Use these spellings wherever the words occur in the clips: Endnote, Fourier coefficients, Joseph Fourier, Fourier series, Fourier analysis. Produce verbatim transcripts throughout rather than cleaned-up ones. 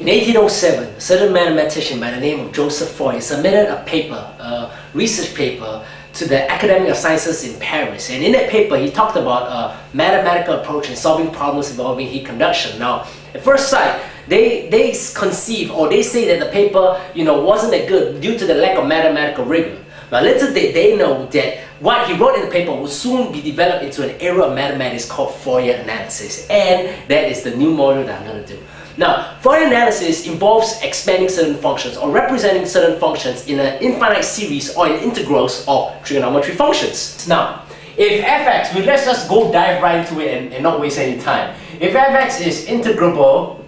In eighteen oh seven, a certain mathematician by the name of Joseph Fourier submitted a paper, a research paper, to the Academy of Sciences in Paris. And in that paper, he talked about a mathematical approach in solving problems involving heat conduction. Now, at first sight, they, they conceive or they say that the paper, you know, wasn't that good due to the lack of mathematical rigor. Now, little did they know that what he wrote in the paper will soon be developed into an era of mathematics called Fourier analysis. And that is the new module that I'm going to do. Now, Fourier analysis involves expanding certain functions or representing certain functions in an infinite series or in integrals of trigonometry functions. Now, if f(x), well, let's just go dive right into it and, and not waste any time. If f(x) is integrable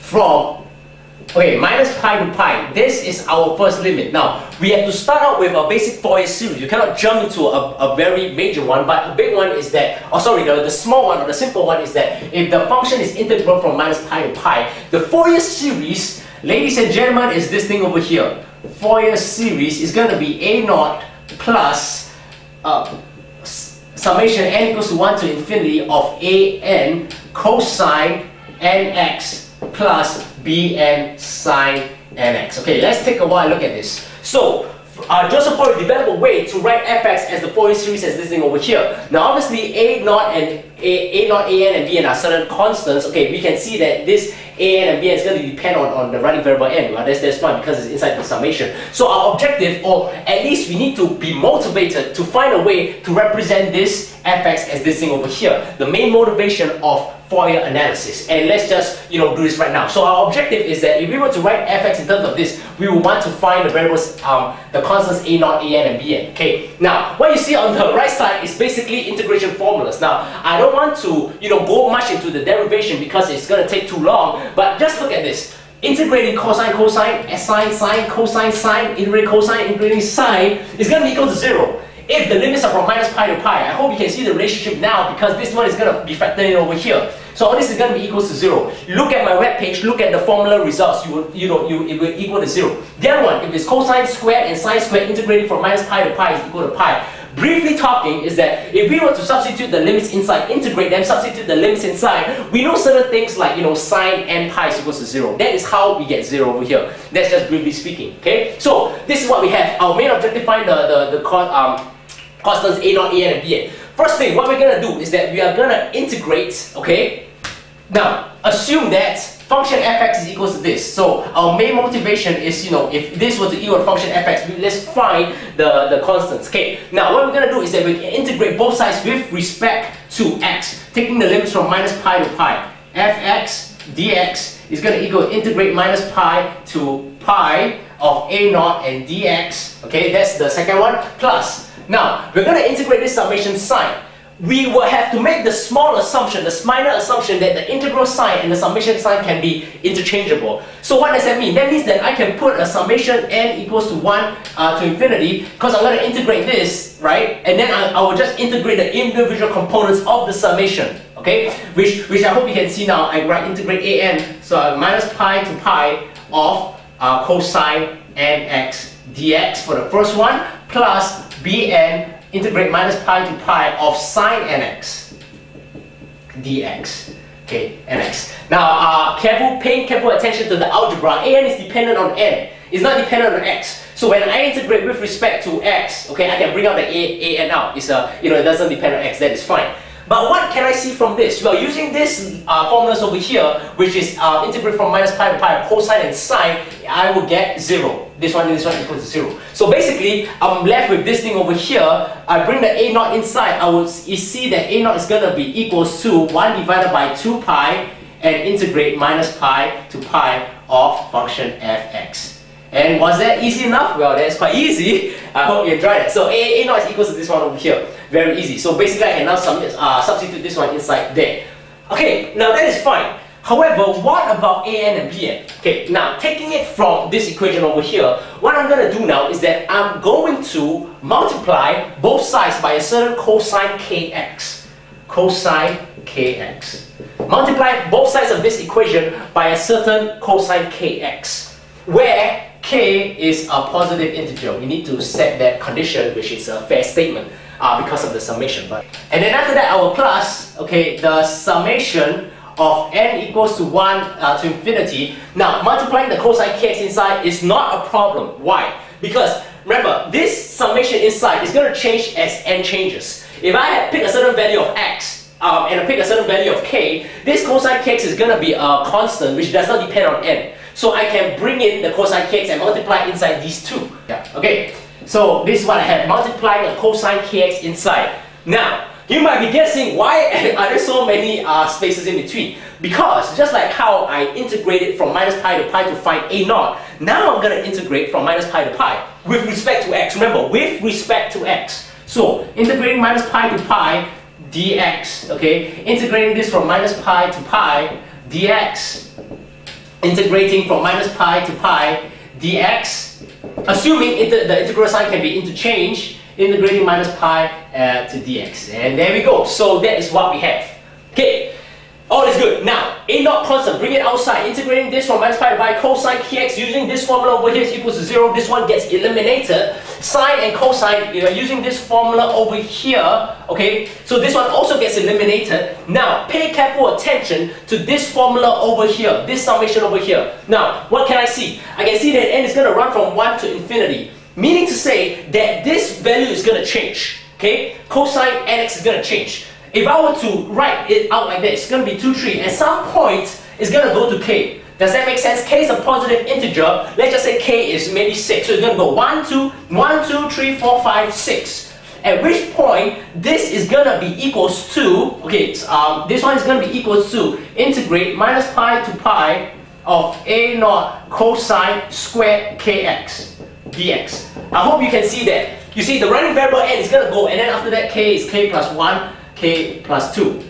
from Okay, minus pi to pi, this is our first limit. Now, we have to start out with a basic Fourier series. You cannot jump into a, a very major one, but a big one is that, oh sorry, the, the small one or the simple one is that if the function is integral from minus pi to pi, the Fourier series, ladies and gentlemen, is this thing over here. Fourier series is going to be a naught plus uh, summation n equals to one to infinity of a n cosine nx plus b n sine nx. Okay, let's take a while look at this. So, uh, Joseph Fourier developed a way to write f(x) as the Fourier series as this thing over here. Now, obviously, a naught and a, a naught, a n, and b n are certain constants. Okay, we can see that this a n and b n is going to depend on, on the running variable n. Well, that's, that's fine because it's inside the summation. So, our objective, or at least we need to be motivated to find a way to represent this f(x) as this thing over here. The main motivation of Fourier analysis, and let's just you know do this right now. So our objective is that if we were to write f(x) in terms of this, we would want to find the variables, um, the constants a naught, a n, and b n. Okay. Now, what you see on the right side is basically integration formulas. Now, I don't want to you know go much into the derivation because it's going to take too long. But just look at this: integrating cosine, cosine, sine, sine, cosine, sine, integrating cosine, integrating sine is going to be equal to zero. If the limits are from minus pi to pi, I hope you can see the relationship now because this one is going to be factored in over here. So all this is going to be equals to zero. Look at my webpage, look at the formula results, you will, you know, you, it will equal to zero. The other one, if it's cosine squared and sine squared integrated from minus pi to pi is equal to pi. Briefly talking is that if we were to substitute the limits inside, integrate them, substitute the limits inside, we know certain things like, you know, sine n pi is equal to zero. That is how we get zero over here. That's just briefly speaking, okay? So this is what we have. Our main objective, find the, the, the um, constants a naught, a n, and b n. First thing, what we're going to do is that we are going to integrate, okay? Now, assume that function f(x) is equal to this. So our main motivation is, you know, if this were to equal function f(x), we, let's find the, the constants, okay? Now, what we're going to do is that we can integrate both sides with respect to x, taking the limits from minus pi to pi. f(x) dx is going to equal integrate minus pi to pi of a naught and dx, okay? That's the second one, plus. Now, we're going to integrate this summation sign. We will have to make the small assumption, the minor assumption that the integral sign and the summation sign can be interchangeable. So what does that mean? That means that I can put a summation n equals to one uh, to infinity because I'm going to integrate this, right? And then I, I will just integrate the individual components of the summation, okay? Which, which I hope you can see now. I write integrate a n, so uh, minus pi to pi of uh, cosine nx dx for the first one, plus b n integrate minus pi to pi of sine nx dx. Okay, nx. Now, uh, careful, paying careful attention to the algebra. a n is dependent on n. It's not dependent on x. So when I integrate with respect to x, okay, I can bring out the a, a n out. It's a, you know, it doesn't depend on x. That is fine. But what can I see from this? Well, using this uh, formulas over here, which is uh, integrate from minus pi to pi of cosine and sine, I will get zero. This one and this one equals to zero. So basically, I'm left with this thing over here. I bring the a naught inside. I will see that a naught is going to be equals to one divided by two pi and integrate minus pi to pi of function f(x). And was that easy enough? Well, that's quite easy. I hope you enjoyed it. So a, a naught is equal to this one over here. Very easy. So basically, I can now sum, uh, substitute this one inside there. Okay, now that is fine. However, what about a n and b n? Okay, now taking it from this equation over here, what I'm going to do now is that I'm going to multiply both sides by a certain cosine kx. Cosine kx. Multiply both sides of this equation by a certain cosine kx, where k is a positive integer. We need to set that condition, which is a fair statement uh, because of the summation. But and then after that, I will plus okay the summation of n equals to one uh, to infinity. Now, multiplying the cosine kx inside is not a problem. Why? Because remember, this summation inside is going to change as n changes. If I had picked a certain value of x um, and I pick a certain value of k, this cosine kx is going to be a constant which does not depend on n. So I can bring in the cosine kx and multiply inside these two. Yeah. Okay. So this is what I have, multiplying the cosine kx inside. Now, you might be guessing, why are there so many uh, spaces in between? Because just like how I integrated from minus pi to pi to find a naught, now I'm going to integrate from minus pi to pi with respect to x. Remember, with respect to x. So integrating minus pi to pi dx, okay? Integrating this from minus pi to pi dx. Integrating from minus pi to pi dx. Assuming inter the integral sign can be interchanged, integrating minus pi uh, to dx. And there we go. So that is what we have. Okay. All is good. Now, a naught constant, bring it outside, integrating this from minus pi to pi, cosine kx, using this formula over here is equal to zero, this one gets eliminated. Sine and cosine, you know, using this formula over here, okay, so this one also gets eliminated. Now, pay careful attention to this formula over here, this summation over here. Now, what can I see? I can see that n is going to run from one to infinity, meaning to say that this value is going to change, okay? Cosine nx is going to change. If I were to write it out like this, it's going to be two, three. At some point, it's going to go to k. Does that make sense? K is a positive integer. Let's just say k is maybe six. So it's going to go one, two, one, two, three, four, five, six. At which point, this is going to be equals to, okay, um, this one is going to be equals to integrate minus pi to pi of a naught cosine squared kx dx. I hope you can see that. You see, the running variable n is going to go, and then after that, k is k plus one. K plus two.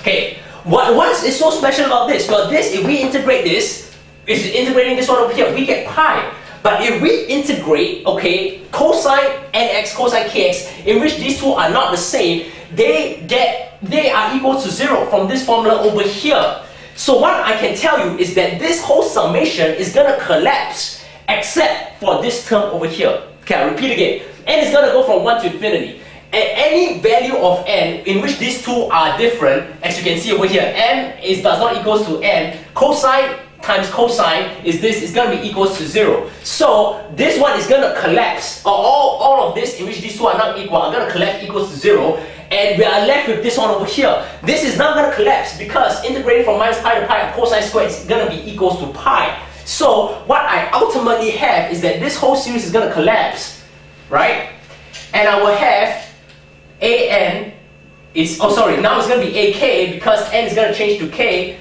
Okay, what, what is so special about this? Well, this, if we integrate this, is integrating this one over here, we get pi. But if we integrate, okay, cosine nx, cosine kx, in which these two are not the same, they get, they are equal to zero from this formula over here. So what I can tell you is that this whole summation is going to collapse, except for this term over here. Okay, I repeat again, n is going to go from one to infinity. At any value of n in which these two are different, as you can see over here, n is does not equals to n, cosine times cosine is this, is going to be equals to zero. So this one is going to collapse, or all, all of this in which these two are not equal are going to collapse equals to zero, and we are left with this one over here. This is not going to collapse because integrating from minus pi to pi of cosine squared is going to be equals to pi. So what I ultimately have is that this whole series is going to collapse, right? And I will have a n is, oh sorry, now it's going to be a k because n is going to change to k.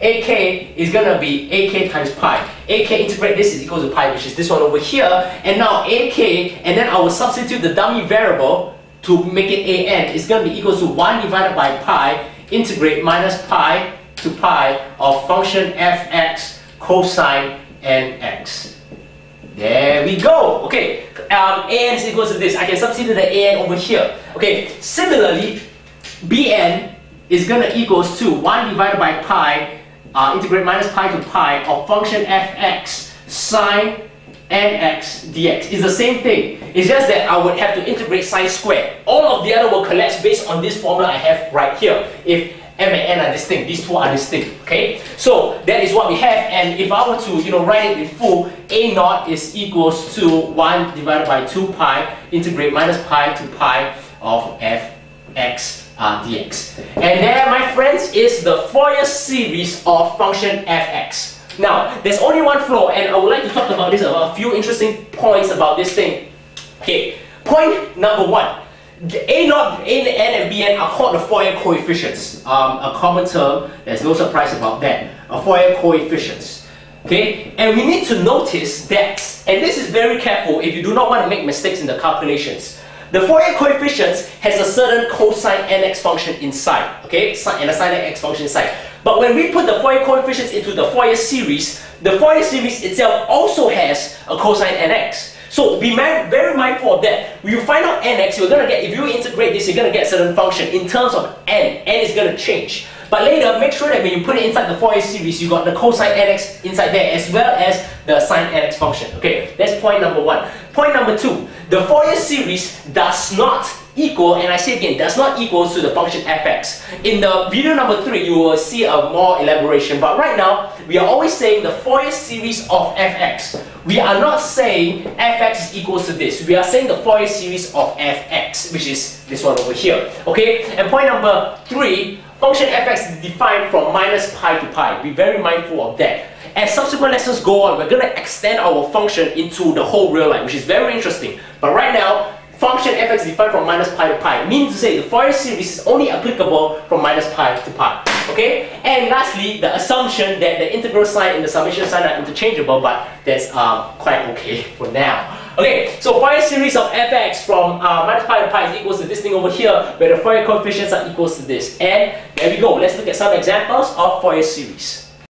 A k is going to be a k times pi. A k integrate this is equal to pi, which is this one over here. And now a k, and then I will substitute the dummy variable to make it a n. It's going to be equal to one divided by pi, integrate minus pi to pi of function f x cosine n x. There we go. Okay, um, an is equal to this. I can substitute the an over here. Okay, similarly, bn is going to equals to one divided by pi, uh, integrate minus pi to pi of function fx sine nx dx. It's the same thing. It's just that I would have to integrate sine squared. All of the other will collapse based on this formula I have right here. If m and n are distinct, these two are distinct, okay? So that is what we have, and if I were to, you know, write it in full, a naught is equals to one divided by two pi, integrate minus pi to pi of fx uh, dx. And there, my friends, is the Fourier series of function fx. Now, there's only one flaw, and I would like to talk about this, about a few interesting points about this thing. Okay, point number one. A naught, N, and Bn are called the Fourier coefficients. Um, a common term, there's no surprise about that. A Fourier coefficients. Okay? And we need to notice that, and this is very careful if you do not want to make mistakes in the calculations. The Fourier coefficients has a certain cosine nx function inside, okay? And a sine nx function inside. But when we put the Fourier coefficients into the Fourier series, the Fourier series itself also has a cosine nx. So be very mindful of that. When you find out nx, you're gonna get, if you integrate this, you're gonna get a certain function in terms of n. N is gonna change. But later, make sure that when you put it inside the Fourier series, you got the cosine nx inside there as well as the sine nx function. Okay, that's point number one. Point number two, the Fourier series does not equal, and I say again, does not equal to the function fx. In the video number three, you will see a more elaboration, but right now, we are always saying the Fourier series of fx. We are not saying fx is equal to this. We are saying the Fourier series of fx, which is this one over here. Okay, and point number three, function fx is defined from minus pi to pi. Be very mindful of that. As subsequent lessons go on, we're going to extend our function into the whole real line, which is very interesting. But right now, function fx is defined from minus pi to pi, meaning to say the Fourier series is only applicable from minus pi to pi. Okay? And lastly, the assumption that the integral sign and the summation sign are interchangeable, but that's uh, quite okay for now. Okay, so Fourier series of fx from uh, minus pi to pi is equal to this thing over here, where the Fourier coefficients are equal to this. And there we go. Let's look at some examples of Fourier series.